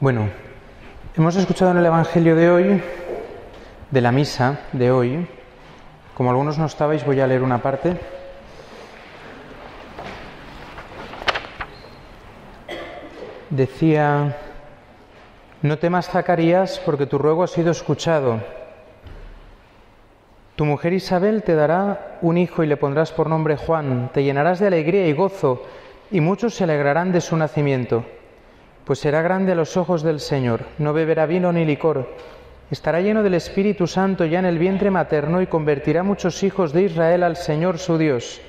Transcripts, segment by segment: Bueno, hemos escuchado en el Evangelio de hoy, de la misa de hoy, como algunos no estabais, voy a leer una parte. Decía: no temas, Zacarías, porque tu ruego ha sido escuchado. Tu mujer Isabel te dará un hijo y le pondrás por nombre Juan. Te llenarás de alegría y gozo, y muchos se alegrarán de su nacimiento. Pues será grande a los ojos del Señor, no beberá vino ni licor, estará lleno del Espíritu Santo ya en el vientre materno y convertirá muchos hijos de Israel al Señor su Dios.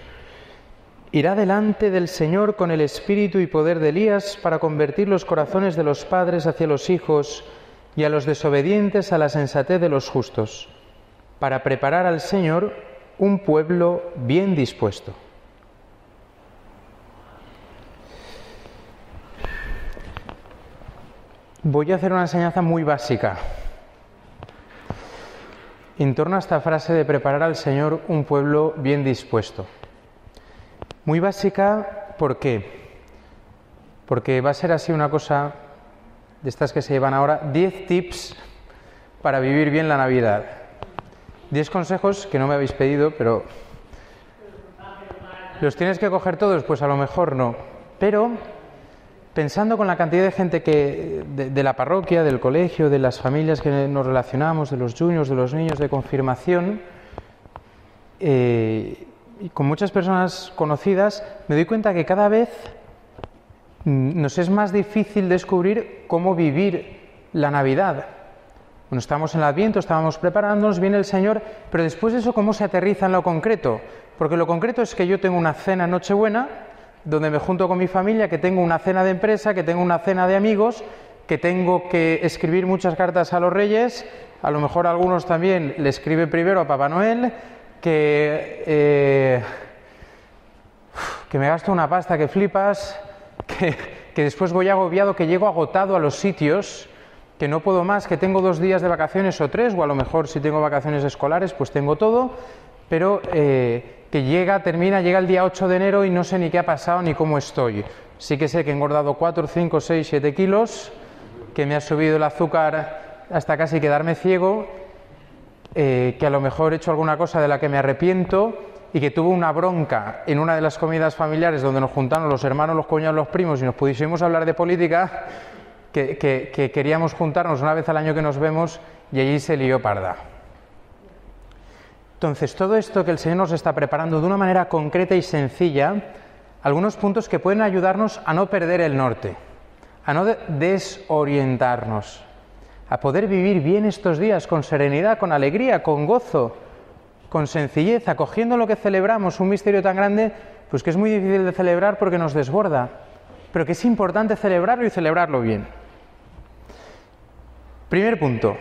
Irá delante del Señor con el espíritu y poder de Elías para convertir los corazones de los padres hacia los hijos y a los desobedientes a la sensatez de los justos, para preparar al Señor un pueblo bien dispuesto. Voy a hacer una enseñanza muy básica en torno a esta frase de preparar al Señor un pueblo bien dispuesto. Muy básica, ¿por qué? Porque va a ser así una cosa de estas que se llevan ahora, 10 tips para vivir bien la Navidad. 10 consejos que no me habéis pedido, pero ¿los tienes que coger todos? Pues a lo mejor no, pero pensando con la cantidad de gente que de la parroquia, del colegio, de las familias que nos relacionamos, de los juniors, de los niños de confirmación, y con muchas personas conocidas, me doy cuenta que cada vez nos es más difícil descubrir cómo vivir la Navidad. Bueno, estamos en el Adviento, estábamos preparándonos, viene el Señor, pero después de eso, ¿cómo se aterriza en lo concreto? Porque lo concreto es que yo tengo una cena en Nochebuena, donde me junto con mi familia, que tengo una cena de empresa, que tengo una cena de amigos, que tengo que escribir muchas cartas a los reyes, a lo mejor a algunos también le escribe primero a Papá Noel, que me gasto una pasta que flipas, que después voy agobiado, que llego agotado a los sitios, que no puedo más, que tengo 2 días de vacaciones o 3, o a lo mejor si tengo vacaciones escolares, pues tengo todo, pero que llega el día 8 de enero y no sé ni qué ha pasado ni cómo estoy. Sí que sé que he engordado 4, 5, 6, 7 kilos, que me ha subido el azúcar hasta casi quedarme ciego, que a lo mejor he hecho alguna cosa de la que me arrepiento y que tuve una bronca en una de las comidas familiares donde nos juntaron los hermanos, los cuñados, los primos y nos pudiésemos hablar de política, que queríamos juntarnos una vez al año que nos vemos y allí se lió parda. Entonces, todo esto que el Señor nos está preparando de una manera concreta y sencilla, algunos puntos que pueden ayudarnos a no perder el norte, a no desorientarnos, a poder vivir bien estos días con serenidad, con alegría, con gozo, con sencillez, acogiendo lo que celebramos, un misterio tan grande, pues que es muy difícil de celebrar porque nos desborda, pero que es importante celebrarlo y celebrarlo bien. Primer punto: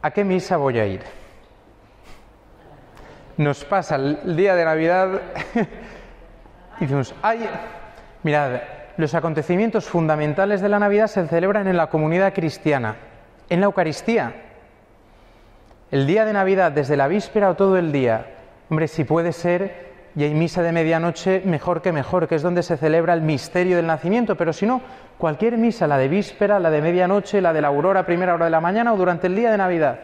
¿a qué misa voy a ir? Nos pasa el día de Navidad y decimos, ¡ay! Mirad, los acontecimientos fundamentales de la Navidad se celebran en la comunidad cristiana, en la Eucaristía. El día de Navidad, desde la víspera o todo el día. Hombre, si puede ser, y hay misa de medianoche, mejor, que es donde se celebra el misterio del nacimiento, pero si no, cualquier misa, la de víspera, la de medianoche, la de la aurora a primera hora de la mañana o durante el día de Navidad.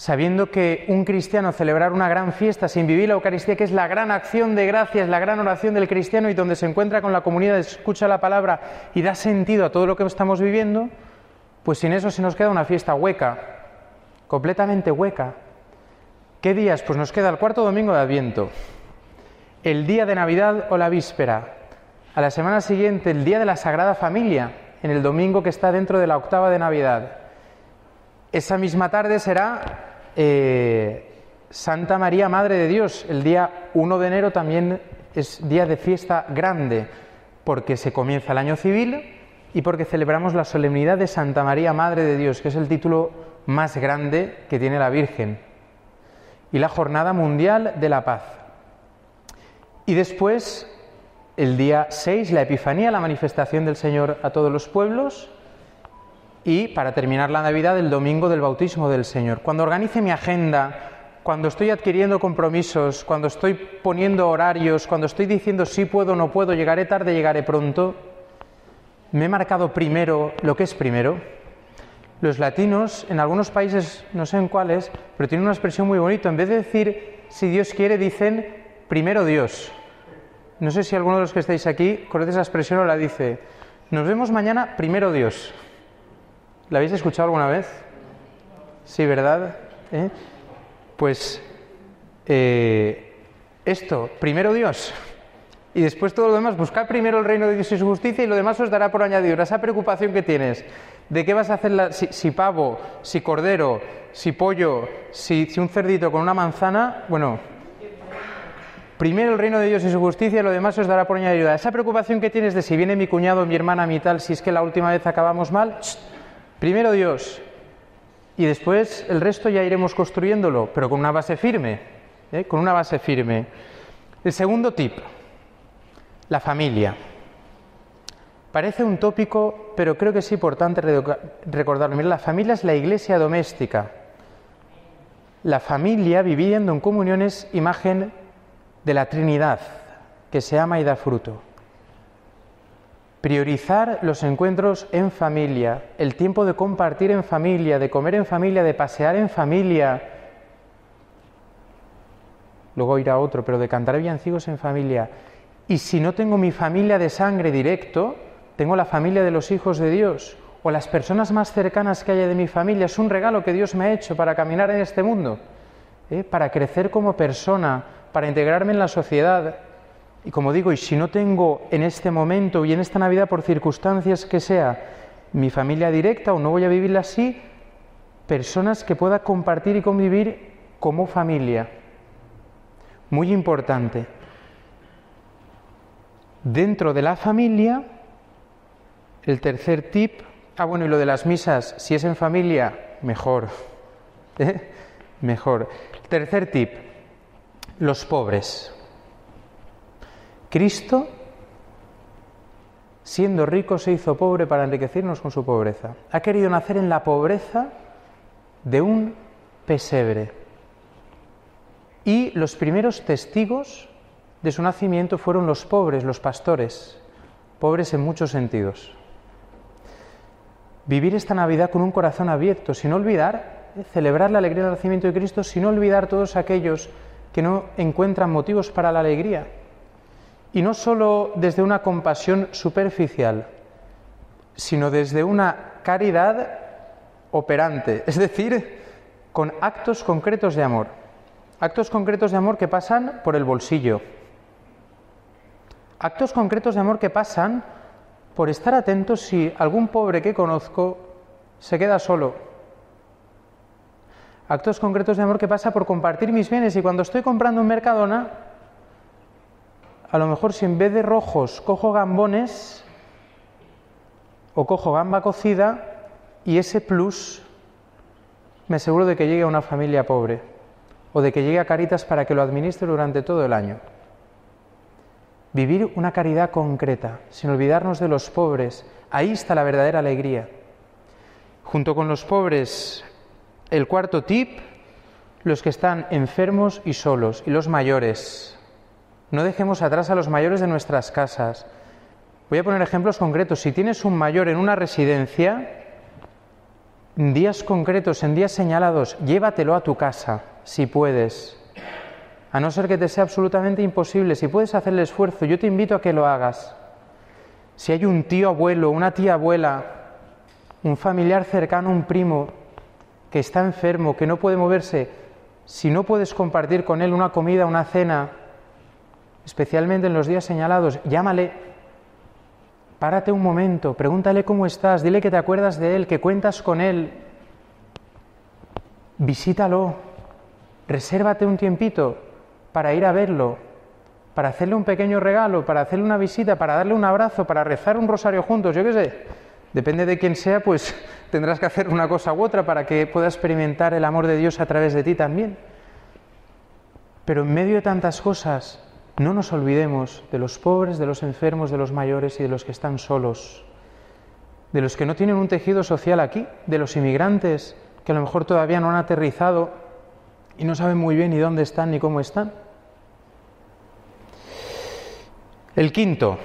Sabiendo que un cristiano celebrar una gran fiesta sin vivir la Eucaristía, que es la gran acción de gracias, la gran oración del cristiano y donde se encuentra con la comunidad, escucha la palabra y da sentido a todo lo que estamos viviendo, pues sin eso se nos queda una fiesta hueca, completamente hueca. ¿Qué días? Pues nos queda el cuarto domingo de Adviento, el día de Navidad o la víspera, a la semana siguiente el día de la Sagrada Familia, en el domingo que está dentro de la octava de Navidad. Esa misma tarde será Santa María, Madre de Dios. El día 1 de enero también es día de fiesta grande, porque se comienza el año civil y porque celebramos la solemnidad de Santa María, Madre de Dios, que es el título más grande que tiene la Virgen. Y la Jornada Mundial de la Paz. Y después, el día 6, la Epifanía, la manifestación del Señor a todos los pueblos. Y, para terminar la Navidad, el domingo del bautismo del Señor. Cuando organice mi agenda, cuando estoy adquiriendo compromisos, cuando estoy poniendo horarios, cuando estoy diciendo sí puedo, no puedo, llegaré tarde, llegaré pronto, Me he marcado primero lo que es primero. Los latinos, en algunos países, no sé en cuáles, pero tienen una expresión muy bonita. En vez de decir, si Dios quiere, dicen, primero Dios. No sé si alguno de los que estáis aquí conoce esa expresión o la dice. Nos vemos mañana, primero Dios. ¿La habéis escuchado alguna vez? Sí, ¿verdad? Pues esto, primero Dios. Y después todo lo demás, buscar primero el reino de Dios y su justicia y lo demás os dará por añadidura. Esa preocupación que tienes, de qué vas a hacer, si pavo, si cordero, si pollo, si un cerdito con una manzana, bueno, primero el reino de Dios y su justicia y lo demás os dará por añadidura. Esa preocupación que tienes de si viene mi cuñado, mi hermana, mi tal, si es que la última vez acabamos mal, primero Dios y después el resto ya iremos construyéndolo, pero con una base firme, con una base firme. El segundo tip. La familia. Parece un tópico, pero creo que es importante recordarlo. Mira, la familia es la iglesia doméstica. La familia, viviendo en comunión, es imagen de la Trinidad, que se ama y da fruto. Priorizar los encuentros en familia, el tiempo de compartir en familia, de comer en familia, de pasear en familia. Luego irá otro, pero de cantar villancicos en familia. Y si no tengo mi familia de sangre directo, tengo la familia de los hijos de Dios o las personas más cercanas que haya de mi familia. Es un regalo que Dios me ha hecho para caminar en este mundo, para crecer como persona, para integrarme en la sociedad. Y como digo, y si no tengo en este momento y en esta Navidad, por circunstancias que sea, mi familia directa o no voy a vivirla así, personas que pueda compartir y convivir como familia. Muy importante. Dentro de la familia, el tercer tip, y lo de las misas, si es en familia, mejor, mejor. Tercer tip, los pobres. Cristo, siendo rico, se hizo pobre para enriquecernos con su pobreza. Ha querido nacer en la pobreza de un pesebre. Y los primeros testigos de su nacimiento fueron los pobres, los pastores, pobres en muchos sentidos. Vivir esta Navidad con un corazón abierto, sin olvidar, celebrar la alegría del nacimiento de Cristo, sin olvidar todos aquellos que no encuentran motivos para la alegría. Y no solo desde una compasión superficial, sino desde una caridad operante, es decir, con actos concretos de amor. Actos concretos de amor que pasan por el bolsillo. Actos concretos de amor que pasan por estar atentos si algún pobre que conozco se queda solo. Actos concretos de amor que pasa por compartir mis bienes y cuando estoy comprando en Mercadona, a lo mejor si en vez de rojos cojo gambones o cojo gamba cocida y ese plus me aseguro de que llegue a una familia pobre o de que llegue a Caritas para que lo administre durante todo el año. Vivir una caridad concreta, sin olvidarnos de los pobres, ahí está la verdadera alegría. Junto con los pobres, el cuarto tip, los que están enfermos y solos, y los mayores. No dejemos atrás a los mayores de nuestras casas. Voy a poner ejemplos concretos. Si tienes un mayor en una residencia, en días concretos, en días señalados, llévatelo a tu casa, si puedes. A no ser que te sea absolutamente imposible, si puedes hacer el esfuerzo, yo te invito a que lo hagas. Si hay un tío abuelo, una tía abuela, un familiar cercano, un primo, que está enfermo, que no puede moverse, si no puedes compartir con él una comida, una cena, especialmente en los días señalados, llámale, párate un momento, pregúntale cómo estás, dile que te acuerdas de él, que cuentas con él, visítalo, resérvate un tiempito para ir a verlo, para hacerle un pequeño regalo, para hacerle una visita, para darle un abrazo, para rezar un rosario juntos, yo qué sé. Depende de quién sea, pues tendrás que hacer una cosa u otra para que pueda experimentar el amor de Dios a través de ti también. Pero en medio de tantas cosas, no nos olvidemos de los pobres, de los enfermos, de los mayores y de los que están solos, de los que no tienen un tejido social aquí, de los inmigrantes que a lo mejor todavía no han aterrizado y no saben muy bien ni dónde están ni cómo están. El quinto,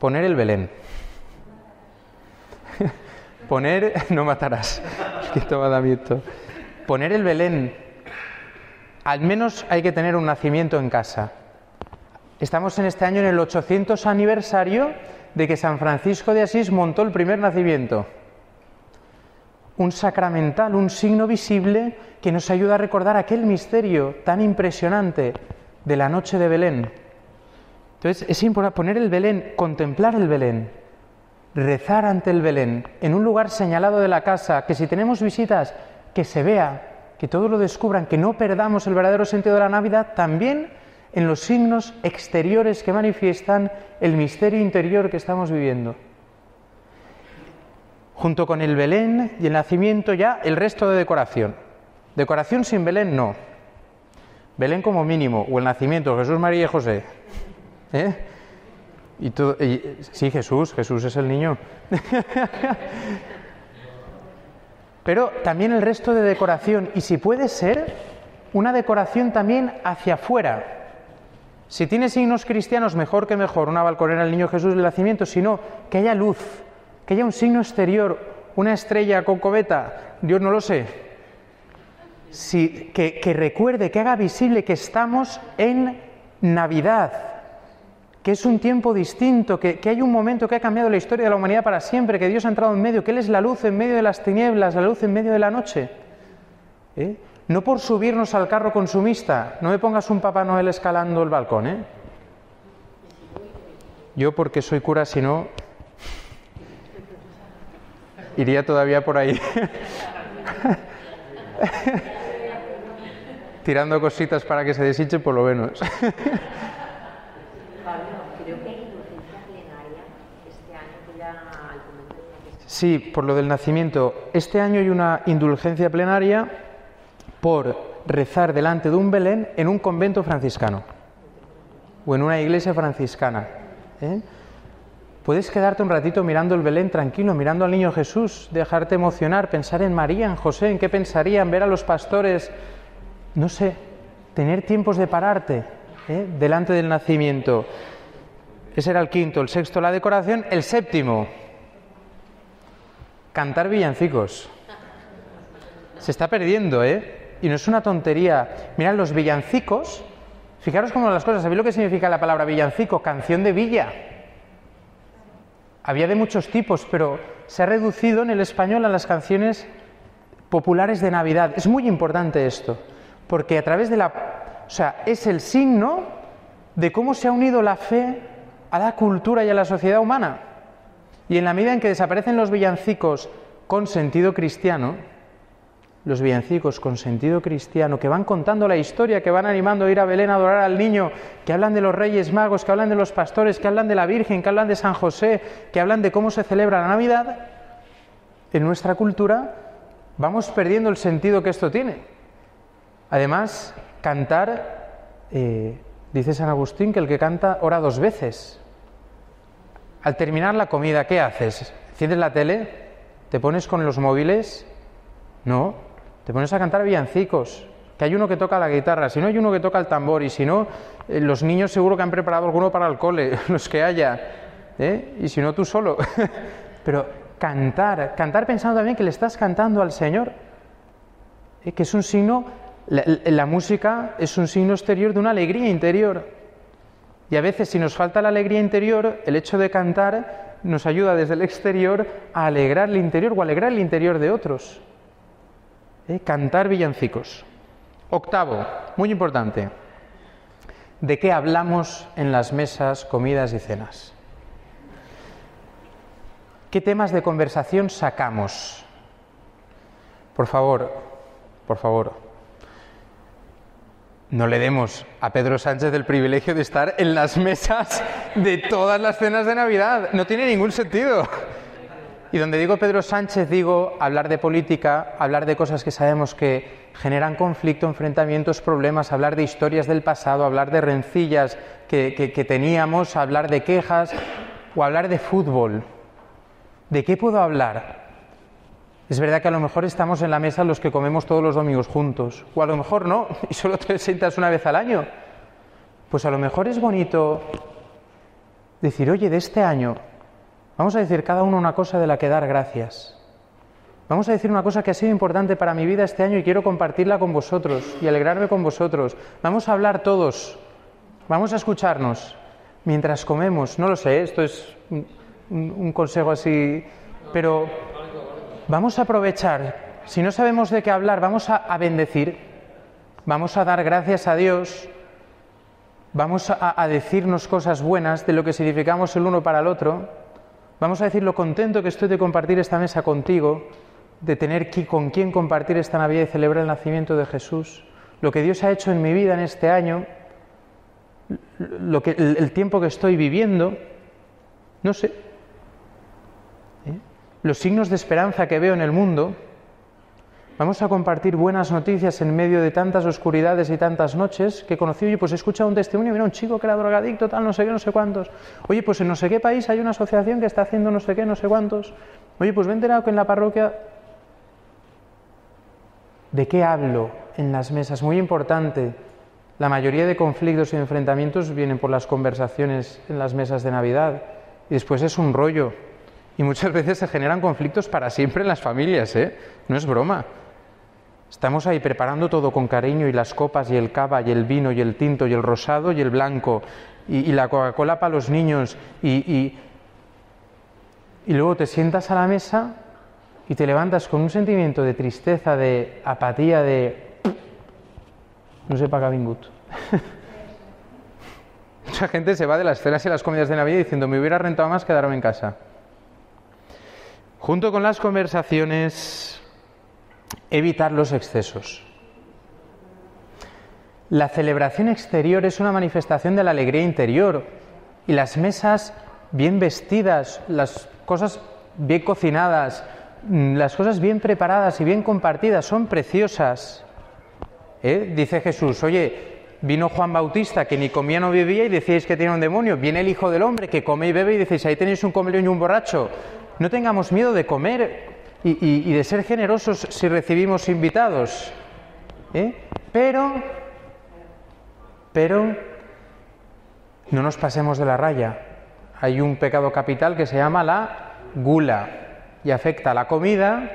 Poner el Belén. Poner... No matarás. Es que toma damiento. Poner el Belén. Al menos hay que tener un nacimiento en casa. Estamos en este año en el 800 aniversario de que San Francisco de Asís montó el primer nacimiento. Un sacramental, un signo visible que nos ayuda a recordar aquel misterio tan impresionante de la noche de Belén. Entonces, es importante poner el Belén, contemplar el Belén, rezar ante el Belén, en un lugar señalado de la casa, que si tenemos visitas, que se vea, que todos lo descubran, que no perdamos el verdadero sentido de la Navidad, también en los signos exteriores que manifiestan el misterio interior que estamos viviendo. Junto con el Belén y el nacimiento ya el resto de decoración. Decoración sin Belén no. Belén como mínimo, o el nacimiento, Jesús, María y José. ¿Eh? Y todo, y, sí, Jesús es el niño. Pero también el resto de decoración, y si puede ser, una decoración también hacia afuera. Si tiene signos cristianos, mejor que mejor, una balconera del niño Jesús del nacimiento, sino que haya luz, que haya un signo exterior, una estrella con cometa, Dios no lo sé. Sí, que recuerde, que haga visible que estamos en Navidad, que es un tiempo distinto, que hay un momento que ha cambiado la historia de la humanidad para siempre, que Dios ha entrado en medio, que Él es la luz en medio de las tinieblas, la luz en medio de la noche. ¿Eh? No por subirnos al carro consumista, no me pongas un Papá Noel escalando el balcón. ¿Eh? Yo porque soy cura, si no, iría todavía por ahí. Tirando cositas para que se deshinche, por lo menos. Sí, por lo del nacimiento. Este año hay una indulgencia plenaria por rezar delante de un Belén en un convento franciscano o en una iglesia franciscana. ¿Eh? Puedes quedarte un ratito mirando el Belén tranquilo, mirando al niño Jesús, dejarte emocionar, pensar en María, en José, en qué pensarían, ver a los pastores, no sé, tener tiempos de pararte, ¿eh?, delante del nacimiento. Ese era el quinto, el sexto la decoración, el séptimo... Cantar villancicos. Se está perdiendo, ¿eh? Y no es una tontería. Mirad, los villancicos... Fijaros cómo las cosas... ¿Sabéis lo que significa la palabra villancico? Canción de villa. Había de muchos tipos, pero se ha reducido en el español a las canciones populares de Navidad. Es muy importante esto, porque a través de la... O sea, es el signo de cómo se ha unido la fe a la cultura y a la sociedad humana. Y en la medida en que desaparecen los villancicos con sentido cristiano, los villancicos con sentido cristiano, que van contando la historia, que van animando a ir a Belén a adorar al niño, que hablan de los Reyes Magos, que hablan de los pastores, que hablan de la Virgen, que hablan de San José, que hablan de cómo se celebra la Navidad, en nuestra cultura vamos perdiendo el sentido que esto tiene. Además, cantar, dice San Agustín, que el que canta ora dos veces. Al terminar la comida, ¿qué haces? ¿Enciendes la tele? ¿Te pones con los móviles? No, te pones a cantar villancicos, que hay uno que toca la guitarra, si no hay uno que toca el tambor, y si no, los niños seguro que han preparado alguno para el cole, los que haya, ¿eh? Y si no, tú solo. Pero cantar pensando también que le estás cantando al Señor, que es un signo, la música es un signo exterior de una alegría interior. Y a veces, si nos falta la alegría interior, el hecho de cantar nos ayuda desde el exterior a alegrar el interior o alegrar el interior de otros. ¿Eh? Cantar villancicos. Octavo, muy importante. ¿De qué hablamos en las mesas, comidas y cenas? ¿Qué temas de conversación sacamos? Por favor... No le demos a Pedro Sánchez el privilegio de estar en las mesas de todas las cenas de Navidad. No tiene ningún sentido. Y donde digo Pedro Sánchez, digo hablar de política, hablar de cosas que sabemos que generan conflicto, enfrentamientos, problemas, hablar de historias del pasado, hablar de rencillas que teníamos, hablar de quejas o hablar de fútbol. ¿De qué puedo hablar? Es verdad que a lo mejor estamos en la mesa los que comemos todos los domingos juntos, o a lo mejor no, y solo te sientas una vez al año. Pues a lo mejor es bonito decir, oye, de este año, vamos a decir cada uno una cosa de la que dar gracias. Vamos a decir una cosa que ha sido importante para mi vida este año y quiero compartirla con vosotros y alegrarme con vosotros. Vamos a hablar todos, vamos a escucharnos mientras comemos. No lo sé, esto es un consejo así, pero vamos a aprovechar. Si no sabemos de qué hablar, vamos a bendecir, vamos a dar gracias a Dios, vamos a decirnos cosas buenas de lo que significamos el uno para el otro, vamos a decir lo contento que estoy de compartir esta mesa contigo, de tener con quién compartir esta Navidad y celebrar el nacimiento de Jesús, lo que Dios ha hecho en mi vida en este año, el tiempo que estoy viviendo, no sé, los signos de esperanza que veo en el mundo. Vamos a compartir buenas noticias en medio de tantas oscuridades y tantas noches que conocí. Oye, pues he escuchado un testimonio, mira, un chico que era drogadicto, tal, no sé qué, no sé cuántos. Oye, pues en no sé qué país hay una asociación que está haciendo no sé qué, no sé cuántos. Oye, pues me he enterado que en la parroquia... ¿De qué hablo en las mesas? Muy importante. La mayoría de conflictos y enfrentamientos vienen por las conversaciones en las mesas de Navidad. Y después es un rollo. Y muchas veces se generan conflictos para siempre en las familias, ¿eh? No es broma. Estamos ahí preparando todo con cariño, y las copas, y el cava, y el vino, y el tinto, y el rosado, y el blanco, y la Coca-Cola para los niños, y luego te sientas a la mesa y te levantas con un sentimiento de tristeza, de apatía, de... no se paga bingut. Mucha gente se va de las cenas y las comidas de Navidad diciendo, me hubiera rentado más quedarme en casa. Junto con las conversaciones... evitar los excesos. La celebración exterior es una manifestación de la alegría interior, y las mesas bien vestidas, las cosas bien cocinadas, las cosas bien preparadas y bien compartidas son preciosas. Dice Jesús, oye, vino Juan Bautista que ni comía no bebía y decíais que tenía un demonio, viene el Hijo del Hombre que come y bebe y decís, ahí tenéis un comelón y un borracho. No tengamos miedo de comer y de ser generosos si recibimos invitados, pero no nos pasemos de la raya. Hay un pecado capital que se llama la gula y afecta a la comida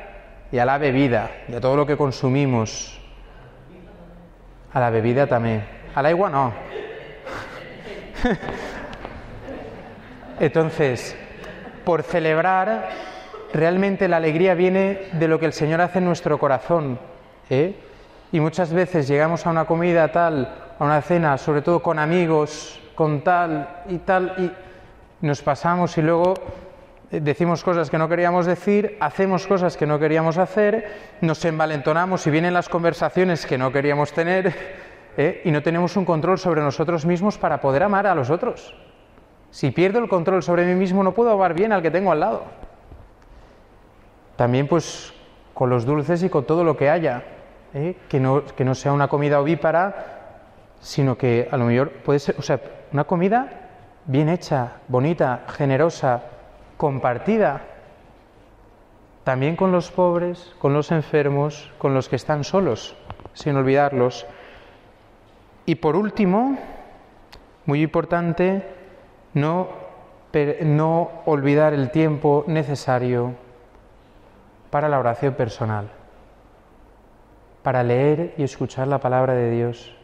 y a la bebida, y a todo lo que consumimos. A la bebida también, a la agua no. Entonces, por celebrar... realmente la alegría viene de lo que el Señor hace en nuestro corazón, Y muchas veces llegamos a una comida tal, a una cena, sobre todo con amigos, con tal, y nos pasamos y luego decimos cosas que no queríamos decir, hacemos cosas que no queríamos hacer, nos envalentonamos y vienen las conversaciones que no queríamos tener, Y no tenemos un control sobre nosotros mismos para poder amar a los otros. Si pierdo el control sobre mí mismo, no puedo amar bien al que tengo al lado. También pues con los dulces y con todo lo que haya, que no sea una comida ovípara, sino que a lo mejor puede ser, o sea, una comida bien hecha, bonita, generosa, compartida, también con los pobres, con los enfermos, con los que están solos, sin olvidarlos. Y por último, muy importante, no olvidar el tiempo necesario para la oración personal, para leer y escuchar la palabra de Dios,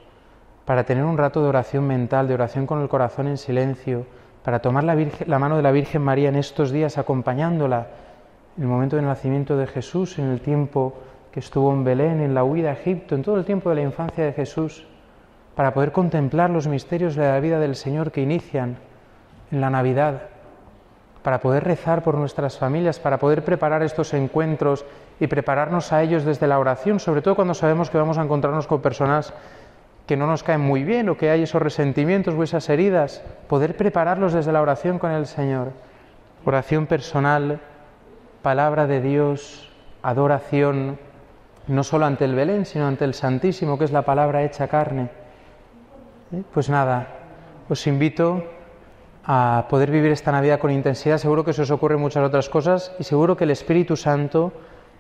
para tener un rato de oración mental, de oración con el corazón en silencio, para tomar la mano de la Virgen María en estos días, acompañándola en el momento del nacimiento de Jesús, en el tiempo que estuvo en Belén, en la huida a Egipto, en todo el tiempo de la infancia de Jesús, para poder contemplar los misterios de la vida del Señor que inician en la Navidad, para poder rezar por nuestras familias, para poder preparar estos encuentros y prepararnos a ellos desde la oración, sobre todo cuando sabemos que vamos a encontrarnos con personas que no nos caen muy bien o que hay esos resentimientos o esas heridas, poder prepararlos desde la oración con el Señor. Oración personal, palabra de Dios, adoración, no solo ante el Belén, sino ante el Santísimo, que es la palabra hecha carne. Pues nada, os invito a poder vivir esta Navidad con intensidad. Seguro que se os ocurren muchas otras cosas y seguro que el Espíritu Santo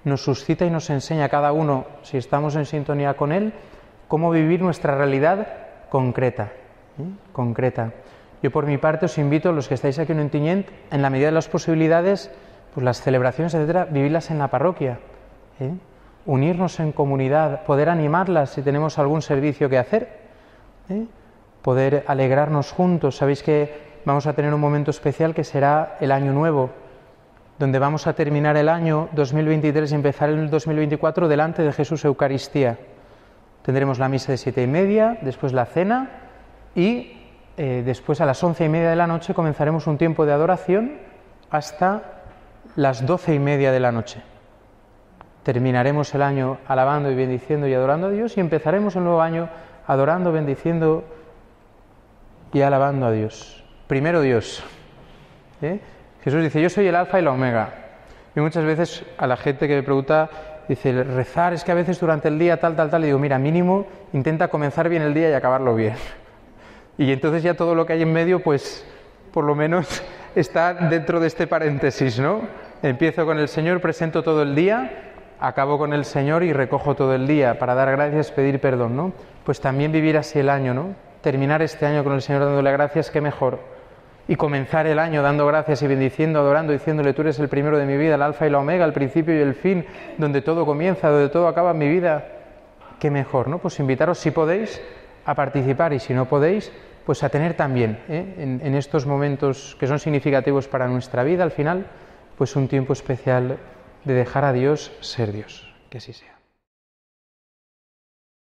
nos suscita y nos enseña a cada uno, si estamos en sintonía con Él, cómo vivir nuestra realidad concreta. Yo por mi parte os invito a los que estáis aquí en Ontinyent, en la medida de las posibilidades, pues las celebraciones, etcétera, vivirlas en la parroquia, ¿eh? Unirnos en comunidad, poder animarlas si tenemos algún servicio que hacer, ¿eh? Poder alegrarnos juntos. Sabéis que vamos a tener un momento especial que será el Año Nuevo, donde vamos a terminar el año 2023 y empezar el 2024 delante de Jesús Eucaristía. Tendremos la misa de 7:30, después la cena y después a las 11:30 de la noche comenzaremos un tiempo de adoración hasta las 12:30 de la noche. Terminaremos el año alabando y bendiciendo y adorando a Dios y empezaremos el nuevo año adorando, bendiciendo y alabando a Dios. Primero Dios. ¿Eh? Jesús dice, yo soy el alfa y la omega. Y muchas veces a la gente que me pregunta, dice, rezar es que a veces durante el día tal, y digo, mira, mínimo, intenta comenzar bien el día y acabarlo bien. Y entonces ya todo lo que hay en medio, pues, por lo menos está dentro de este paréntesis, ¿no? Empiezo con el Señor, presento todo el día, acabo con el Señor y recojo todo el día para dar gracias, pedir perdón, ¿no? Pues también vivir así el año, ¿no? Terminar este año con el Señor dándole gracias, qué mejor. Y comenzar el año dando gracias y bendiciendo, adorando, diciéndole, tú eres el primero de mi vida, el alfa y la omega, el principio y el fin, donde todo comienza, donde todo acaba mi vida. Qué mejor, ¿no? Pues invitaros, si podéis, a participar y si no podéis, pues a tener también, ¿eh? En estos momentos que son significativos para nuestra vida, al final, pues un tiempo especial de dejar a Dios ser Dios. Que así sea.